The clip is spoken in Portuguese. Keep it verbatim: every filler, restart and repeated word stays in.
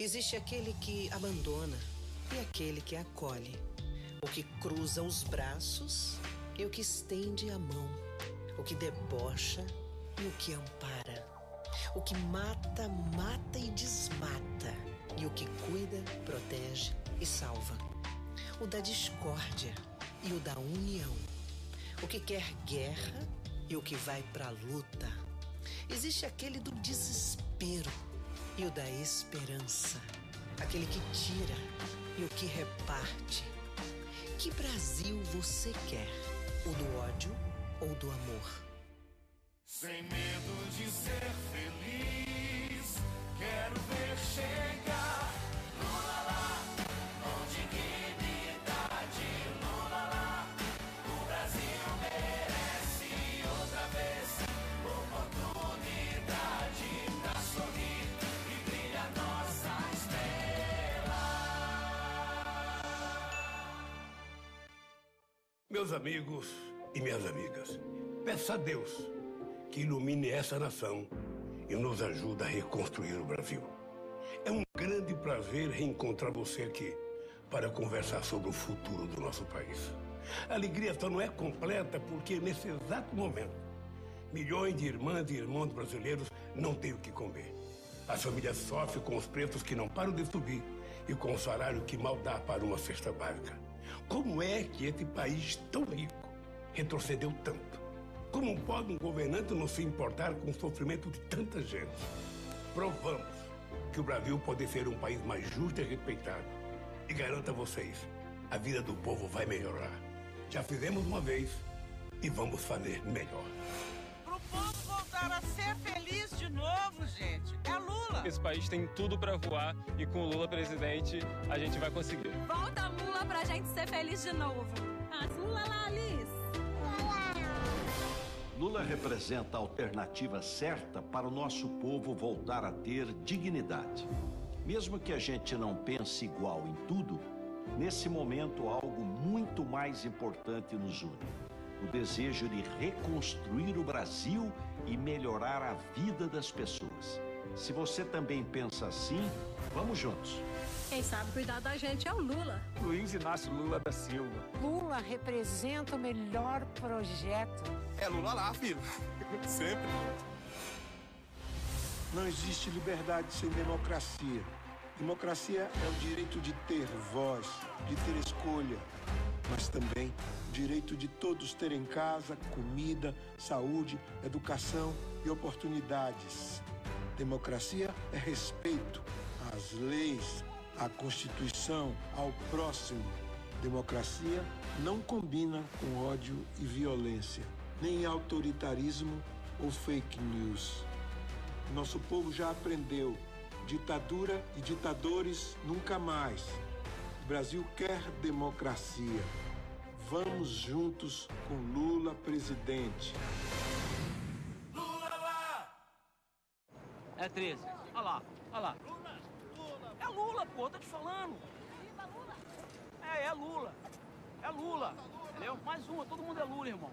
Existe aquele que abandona e aquele que acolhe, o que cruza os braços e o que estende a mão, o que debocha e o que ampara, o que mata, mata e desmata, e o que cuida, protege e salva, o da discórdia e o da união, o que quer guerra e o que vai pra luta. Existe aquele do desespero e o da esperança, aquele que tira e o que reparte. Que Brasil você quer? O do ódio ou do amor? Sem medo de ser feliz, quero ver chegar Lula lá, com dignidade. Lula lá, o Brasil merece outra vez oportunidade pra sorrir. Meus amigos e minhas amigas, peço a Deus que ilumine essa nação e nos ajude a reconstruir o Brasil. É um grande prazer reencontrar você aqui para conversar sobre o futuro do nosso país. A alegria só não é completa porque, nesse exato momento, milhões de irmãs e irmãos brasileiros não têm o que comer. As famílias sofrem com os preços que não param de subir e com o salário que mal dá para uma cesta básica. Como é que esse país tão rico retrocedeu tanto? Como pode um governante não se importar com o sofrimento de tanta gente? Provamos que o Brasil pode ser um país mais justo e respeitado. E garanto a vocês, a vida do povo vai melhorar. Já fizemos uma vez e vamos fazer melhor. Pro povo voltar a ser feliz de novo, gente. É Lula. Esse país tem tudo pra voar e com o Lula presidente a gente vai conseguir. Volta, Lula! Pra gente ser feliz de novo. Lula lá, Liz. Lula representa a alternativa certa para o nosso povo voltar a ter dignidade. Mesmo que a gente não pense igual em tudo, nesse momento algo muito mais importante nos une: o desejo de reconstruir o Brasil e melhorar a vida das pessoas. Se você também pensa assim, vamos juntos. Quem sabe cuidar da gente é o Lula. Luiz Inácio Lula da Silva. Lula representa o melhor projeto. É Lula lá, filho. Sempre. Não existe liberdade sem democracia. Democracia é o direito de ter voz, de ter escolha, mas também o direito de todos terem casa, comida, saúde, educação e oportunidades. Democracia é respeito às leis, à Constituição, ao próximo. Democracia não combina com ódio e violência, nem autoritarismo ou fake news. Nosso povo já aprendeu: ditadura e ditadores nunca mais. O Brasil quer democracia. Vamos juntos com Lula presidente. Lula lá! É treze. Olha lá, olha lá. É Lula, pô, eu tô te falando. É, é Lula. É Lula. Entendeu? Mais uma, todo mundo é Lula, irmão.